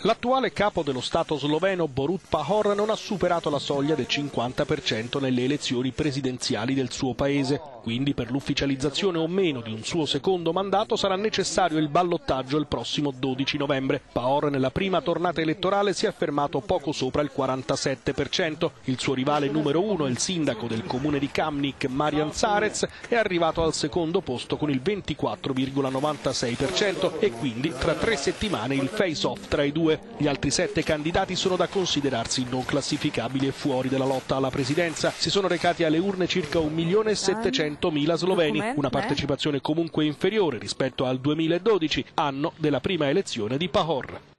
L'attuale capo dello Stato sloveno Borut Pahor non ha superato la soglia del 50% nelle elezioni presidenziali del suo paese, quindi per l'ufficializzazione o meno di un suo secondo mandato sarà necessario il ballottaggio il prossimo 12 novembre. Pahor nella prima tornata elettorale si è affermato poco sopra il 47%, il suo rivale numero uno, il sindaco del comune di Kamnik Marjan Sarec, è arrivato al secondo posto con il 24,96% e quindi tra 3 settimane il face-off tra i due. Gli altri 7 candidati sono da considerarsi non classificabili e fuori della lotta alla presidenza. Si sono recati alle urne circa 1.700.000 sloveni, una partecipazione comunque inferiore rispetto al 2012, anno della prima elezione di Pahor.